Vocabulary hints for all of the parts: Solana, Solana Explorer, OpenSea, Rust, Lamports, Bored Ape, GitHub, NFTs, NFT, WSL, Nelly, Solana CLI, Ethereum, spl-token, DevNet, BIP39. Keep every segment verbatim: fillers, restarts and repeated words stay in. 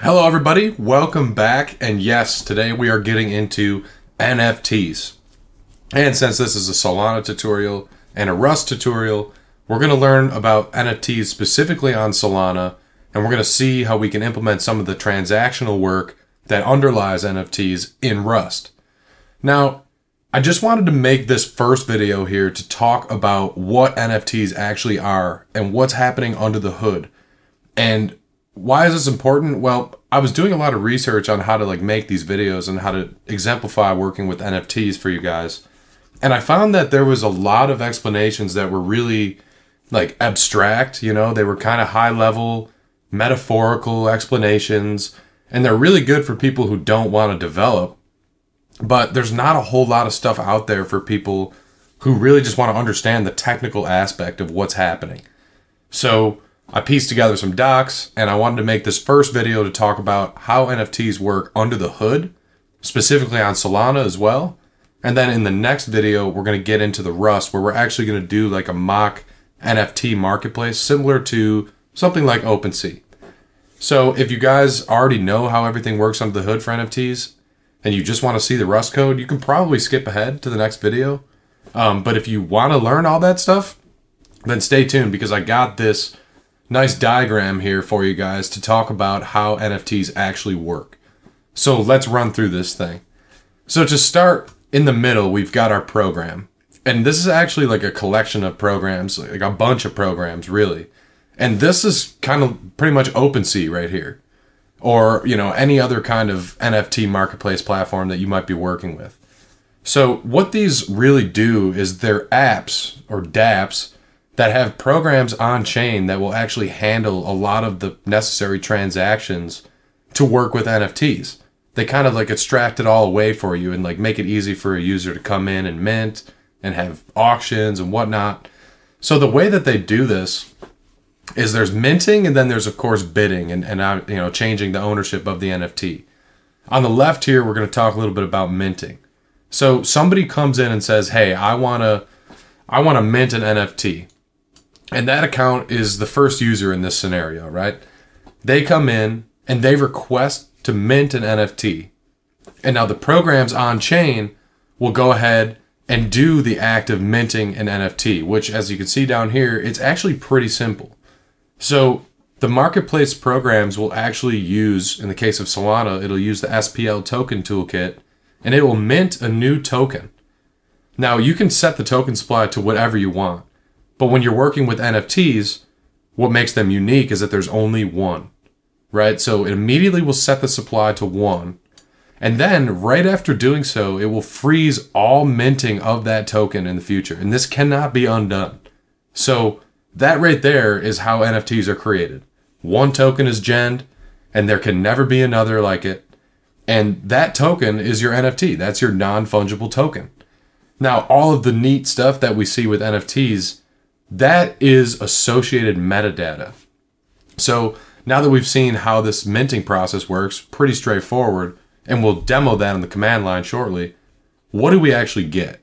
Hello everybody, welcome back, and yes, today we are getting into N F Ts. And since this is a Solana tutorial and a Rust tutorial, we're going to learn about N F Ts specifically on Solana, and we're going to see how we can implement some of the transactional work that underlies N F Ts in Rust. Now, I just wanted to make this first video here to talk about what N F Ts actually are and what's happening under the hood. And why is this important? Well, I was doing a lot of research on how to like make these videos and how to exemplify working with N F Ts for you guys. And I found that there was a lot of explanations that were really like abstract, you know, they were kind of high level, metaphorical explanations, and they're really good for people who don't want to develop. But there's not a whole lot of stuff out there for people who really just want to understand the technical aspect of what's happening. So I pieced together some docs, and I wanted to make this first video to talk about how N F Ts work under the hood, specifically on Solana as well. And then in the next video, we're going to get into the Rust, where we're actually going to do like a mock N F T marketplace, similar to something like OpenSea. So if you guys already know how everything works under the hood for N F Ts, and you just want to see the Rust code, you can probably skip ahead to the next video. Um, but if you want to learn all that stuff, then stay tuned, because I got this nice diagram here for you guys to talk about how N F Ts actually work. So let's run through this thing. So to start in the middle, we've got our program. And this is actually like a collection of programs, like a bunch of programs really. And this is kind of pretty much OpenSea right here, or you know, any other kind of N F T marketplace platform that you might be working with. So what these really do is they're apps or dApps that have programs on chain that will actually handle a lot of the necessary transactions to work with N F Ts. They kind of like extract it all away for you and like make it easy for a user to come in and mint and have auctions and whatnot. So the way that they do this is there's minting, and then there's of course bidding and, and you know, changing the ownership of the N F T. On the left here, we're gonna talk a little bit about minting. So somebody comes in and says, hey, I wanna, I wanna mint an N F T. And that account is the first user in this scenario, right? They come in and they request to mint an N F T. And now the programs on chain will go ahead and do the act of minting an N F T, which, as you can see down here, it's actually pretty simple. So the marketplace programs will actually use, in the case of Solana, it'll use the S P L token toolkit, and it will mint a new token. Now you can set the token supply to whatever you want. But when you're working with N F Ts, what makes them unique is that there's only one, right? So it immediately will set the supply to one. And then right after doing so, it will freeze all minting of that token in the future. And this cannot be undone. So that right there is how N F Ts are created. One token is genned, and there can never be another like it. And that token is your N F T. That's your non-fungible token. Now, all of the neat stuff that we see with N F Ts, that is associated metadata. So now that we've seen how this minting process works, pretty straightforward, and we'll demo that in the command line shortly, what do we actually get?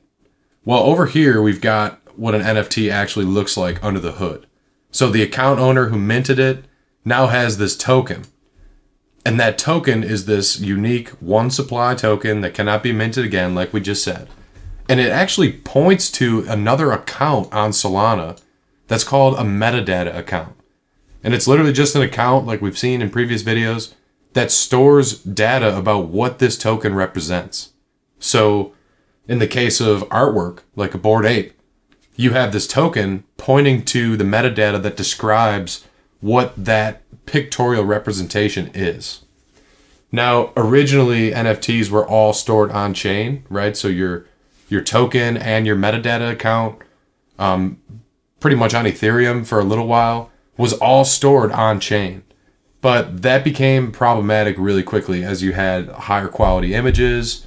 Well, over here, we've got what an N F T actually looks like under the hood. So the account owner who minted it now has this token. And that token is this unique one supply token that cannot be minted again, like we just said. And it actually points to another account on Solana that's called a metadata account. And it's literally just an account, like we've seen in previous videos, that stores data about what this token represents. So in the case of artwork, like a Bored Ape, you have this token pointing to the metadata that describes what that pictorial representation is. Now, originally N F Ts were all stored on chain, right? So you're your token and your metadata account, um, pretty much on Ethereum for a little while, was all stored on chain. But that became problematic really quickly as you had higher quality images,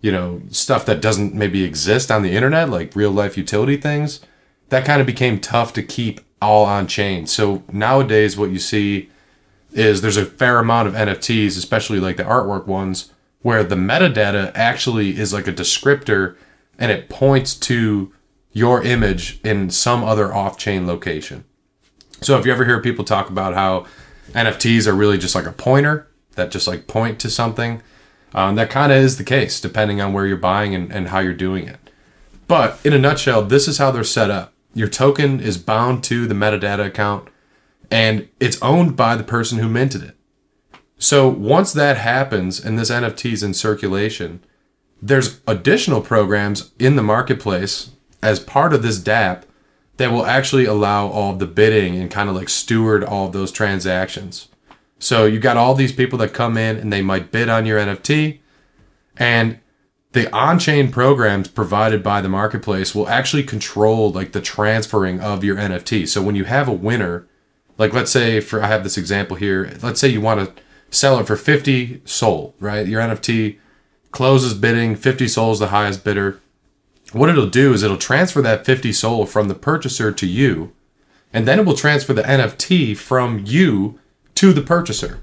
you know, stuff that doesn't maybe exist on the internet, like real life utility things. That kind of became tough to keep all on chain. So nowadays what you see is there's a fair amount of N F Ts, especially like the artwork ones, where the metadata actually is like a descriptor, and it points to your image in some other off-chain location. So if you ever hear people talk about how N F Ts are really just like a pointer, that just like point to something. Um, that kind of is the case, depending on where you're buying and, and how you're doing it. But in a nutshell, this is how they're set up. Your token is bound to the metadata account, and it's owned by the person who minted it. So once that happens and this N F T is in circulation, there's additional programs in the marketplace as part of this dApp that will actually allow all the bidding and kind of like steward all of those transactions. So you got all these people that come in and they might bid on your N F T, and the on-chain programs provided by the marketplace will actually control like the transferring of your N F T. So when you have a winner, like let's say for, I have this example here, let's say you want to sell it for fifty sol, right? Your N F T closes bidding, fifty sol is the highest bidder. What it'll do is it'll transfer that fifty sol from the purchaser to you, and then it will transfer the N F T from you to the purchaser.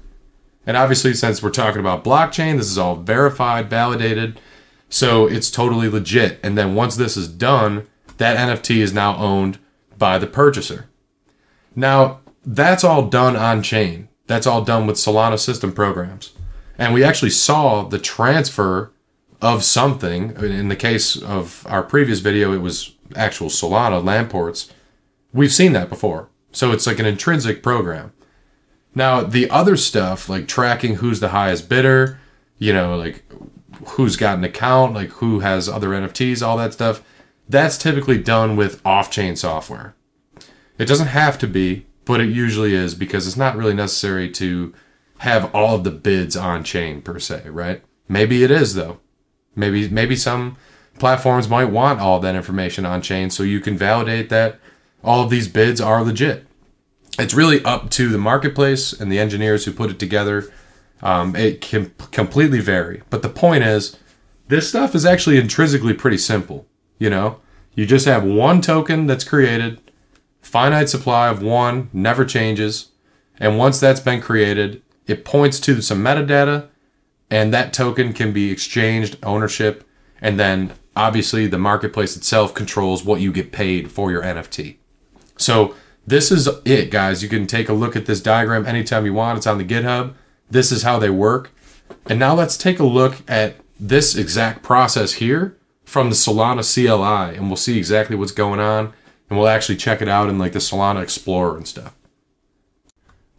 And obviously, since we're talking about blockchain, this is all verified, validated, so it's totally legit. And then once this is done, that N F T is now owned by the purchaser. Now, that's all done on chain. That's all done with Solana system programs. And we actually saw the transfer of something. In the case of our previous video, it was actual Solana, Lamports. We've seen that before. So it's like an intrinsic program. Now, the other stuff, like tracking who's the highest bidder, you know, like who's got an account, like who has other N F Ts, all that stuff, that's typically done with off-chain software. It doesn't have to be, but it usually is, because it's not really necessary to have all of the bids on chain per se, right? Maybe it is though. Maybe maybe some platforms might want all that information on chain so you can validate that all of these bids are legit. It's really up to the marketplace and the engineers who put it together. Um, it can completely vary. But the point is, this stuff is actually intrinsically pretty simple. You know, you just have one token that's created, finite supply of one, never changes. And once that's been created, it points to some metadata, and that token can be exchanged, ownership, and then obviously the marketplace itself controls what you get paid for your N F T. So this is it, guys. You can take a look at this diagram anytime you want. It's on the GitHub. This is how they work. And now let's take a look at this exact process here from the Solana C L I, and we'll see exactly what's going on, and we'll actually check it out in like the Solana Explorer and stuff.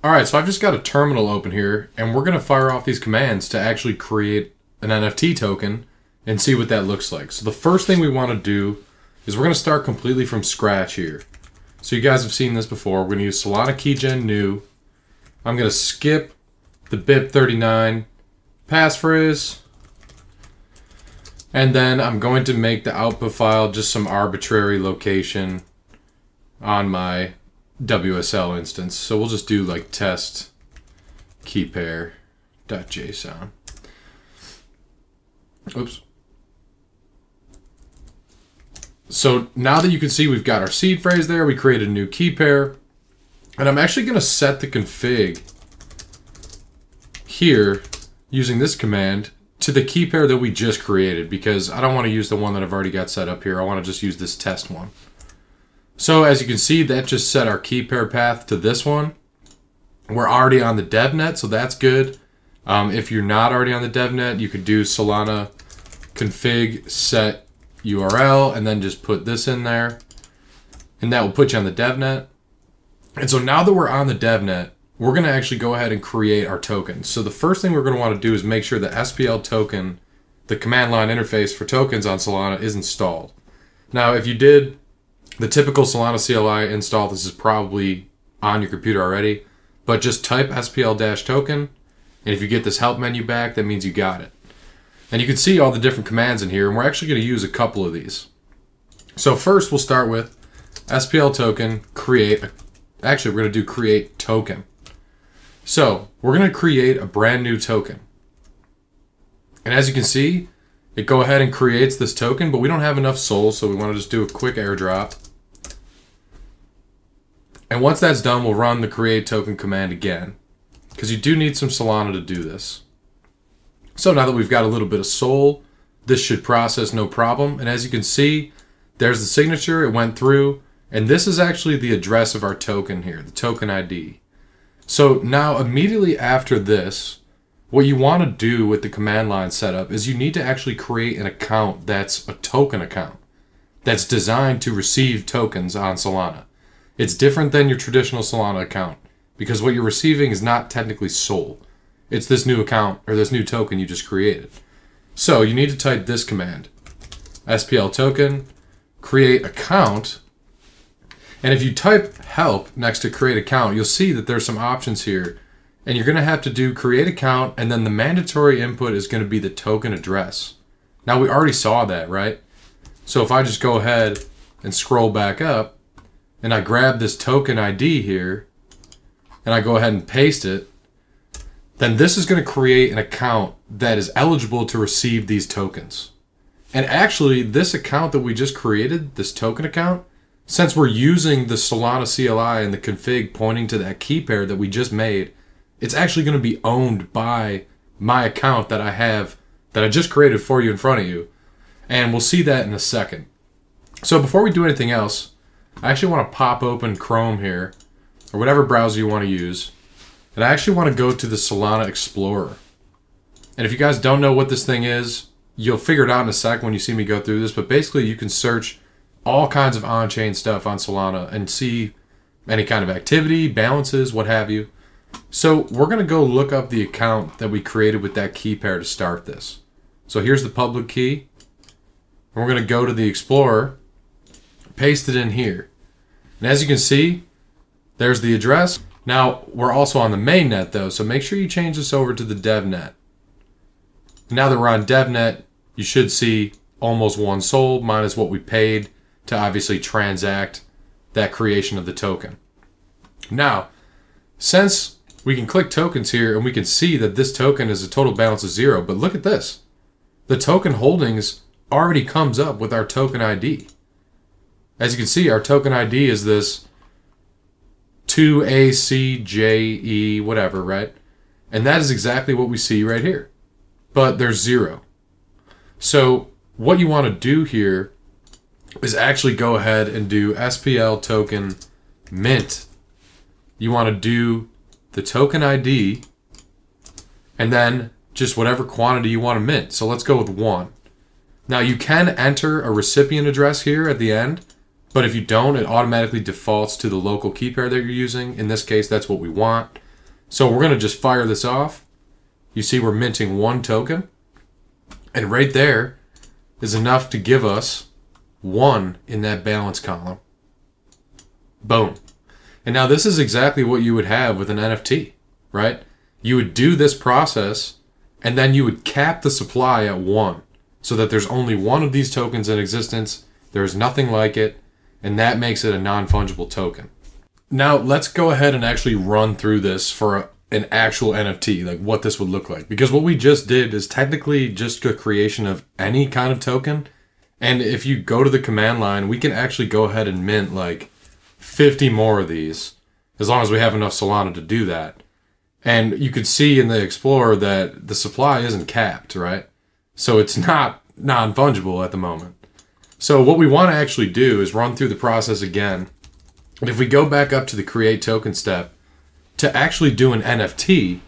All right, so I've just got a terminal open here, and we're gonna fire off these commands to actually create an N F T token and see what that looks like. So the first thing we wanna do is we're gonna start completely from scratch here. So you guys have seen this before. We're gonna use Solana keygen new. I'm gonna skip the B I P thirty-nine passphrase, and then I'm going to make the output file just some arbitrary location on my W S L instance. So we'll just do like test key pair dot JSON. Oops. So now that you can see we've got our seed phrase there, we created a new key pair, and I'm actually going to set the config here using this command to the key pair that we just created, because I don't want to use the one that I've already got set up here. I want to just use this test one. So as you can see, that just set our key pair path to this one. We're already on the DevNet, so that's good. Um, if you're not already on the DevNet, you could do Solana config set U R L and then just put this in there, and that will put you on the DevNet. And so now that we're on the DevNet, we're gonna actually go ahead and create our token. So the first thing we're gonna wanna do is make sure the S P L token, the command line interface for tokens on Solana, is installed. Now, if you did the typical Solana C L I install, this is probably on your computer already, but just type S P L token, and if you get this help menu back, that means you got it. And you can see all the different commands in here, and we're actually going to use a couple of these. So first we'll start with S P L token create, actually we're going to do create token. So we're going to create a brand new token. And as you can see, it go ahead and creates this token, but we don't have enough souls, so we want to just do a quick airdrop. And once that's done, we'll run the create token command again, because you do need some Solana to do this. So now that we've got a little bit of soul, this should process no problem. And as you can see, there's the signature, it went through, and this is actually the address of our token here, the token I D. So now immediately after this, What you want to do with the command line setup is you need to actually create an account that's a token account that's designed to receive tokens on Solana. It's different than your traditional Solana account because what you're receiving is not technically SOL. It's this new account or this new token you just created. So you need to type this command, S P L token, create account. And if you type help next to create account, you'll see that there's some options here. And you're going to have to do create account, and then the mandatory input is going to be the token address. Now, we already saw that, right? So if I just go ahead and scroll back up and I grab this token I D here and I go ahead and paste it, then this is going to create an account that is eligible to receive these tokens. And actually, this account that we just created, this token account, since we're using the Solana C L I and the config pointing to that key pair that we just made, it's actually going to be owned by my account that I have, that I just created for you in front of you. And we'll see that in a second. So before we do anything else, I actually want to pop open Chrome here, or whatever browser you want to use. And I actually want to go to the Solana Explorer. And if you guys don't know what this thing is, you'll figure it out in a sec when you see me go through this. But basically, you can search all kinds of on-chain stuff on Solana and see any kind of activity, balances, what have you. So we're going to go look up the account that we created with that key pair to start this. So here's the public key. We're going to go to the Explorer, paste it in here. And as you can see, there's the address. Now, we're also on the mainnet, though, so make sure you change this over to the DevNet. Now that we're on DevNet, you should see almost one SOL minus what we paid to obviously transact that creation of the token. Now, since we can click tokens here and we can see that this token is a total balance of zero, but look at this. The token holdings already comes up with our token I D. As you can see, our token I D is this two A C J E whatever, right? And that is exactly what we see right here. But there's zero. So what you want to do here is actually go ahead and do S P L token mint. You want to do the token I D and then just whatever quantity you want to mint. So let's go with one. Now you can enter a recipient address here at the end, but if you don't, it automatically defaults to the local key pair that you're using. In this case, that's what we want. So we're going to just fire this off. You see we're minting one token, and right there is enough to give us one in that balance column. Boom. And now this is exactly what you would have with an N F T, right? You would do this process and then you would cap the supply at one so that there's only one of these tokens in existence. There's nothing like it. And that makes it a non-fungible token. Now let's go ahead and actually run through this for a, an actual N F T, like what this would look like. Because what we just did is technically just a creation of any kind of token. And if you go to the command line, we can actually go ahead and mint like fifty more of these, as long as we have enough Solana to do that. And you could see in the Explorer that the supply isn't capped, right? So it's not non-fungible at the moment. So what we want to actually do is run through the process again. And if we go back up to the create token step, to actually do an N F T,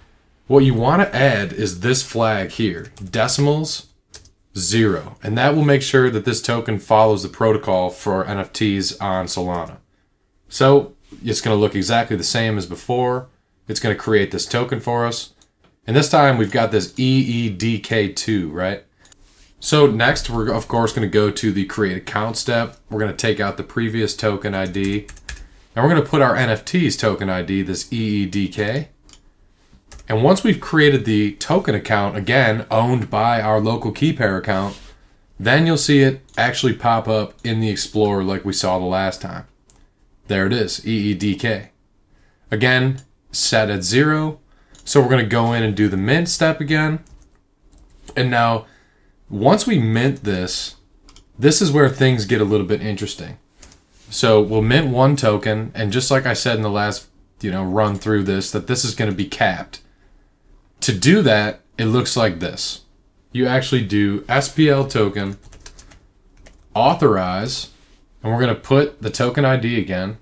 what you want to add is this flag here, decimals, zero. And that will make sure that this token follows the protocol for N F Ts on Solana. So it's going to look exactly the same as before. It's going to create this token for us. And this time we've got this E E D K two, right? So next we're of course going to go to the create account step. We're going to take out the previous token I D. And we're going to put our N F T's token I D, this E E D K. And once we've created the token account, again, owned by our local key pair account, then you'll see it actually pop up in the Explorer like we saw the last time. There it is, E E D K. Again, set at zero. So we're going to go in and do the mint step again. And now, once we mint this, this is where things get a little bit interesting. So we'll mint one token, and just like I said in the last, you know, run through this, that this is going to be capped. To do that, it looks like this. You actually do S P L token, authorize, and we're going to put the token I D again,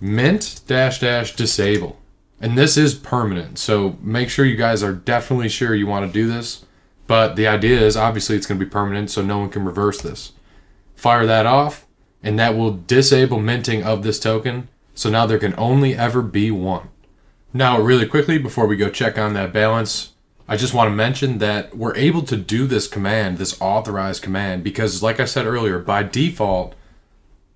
mint dash dash disable. And this is permanent, so make sure you guys are definitely sure you want to do this. But the idea is obviously it's going to be permanent, so no one can reverse this. Fire that off, and that will disable minting of this token. So now there can only ever be one. Now, really quickly, before we go check on that balance, I just want to mention that we're able to do this command, this authorize command, because like I said earlier, by default,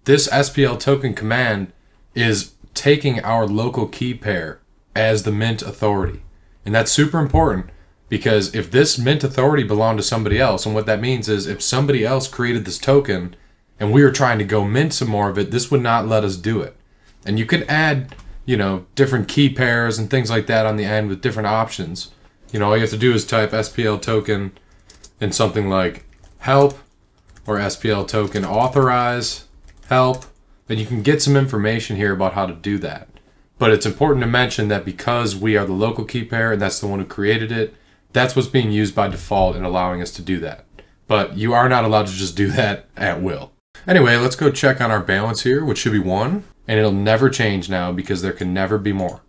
this S P L token command is taking our local key pair as the mint authority. And that's super important, because if this mint authority belonged to somebody else, and what that means is if somebody else created this token and we were trying to go mint some more of it, this would not let us do it. And you can add, you know, different key pairs and things like that on the end with different options. You know, all you have to do is type S P L token in something like help or S P L token authorize help, and you can get some information here about how to do that. But it's important to mention that because we are the local key pair and that's the one who created it, that's what's being used by default and allowing us to do that. But you are not allowed to just do that at will. Anyway, let's go check on our balance here, which should be one, and it'll never change now because there can never be more.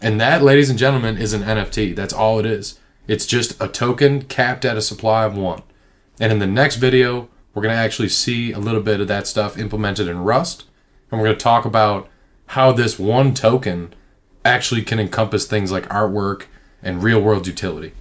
And that, ladies and gentlemen, is an N F T. That's all it is. It's just a token capped at a supply of one. And in the next video, we're going to actually see a little bit of that stuff implemented in Rust, and we're going to talk about how this one token actually can encompass things like artwork and real world utility.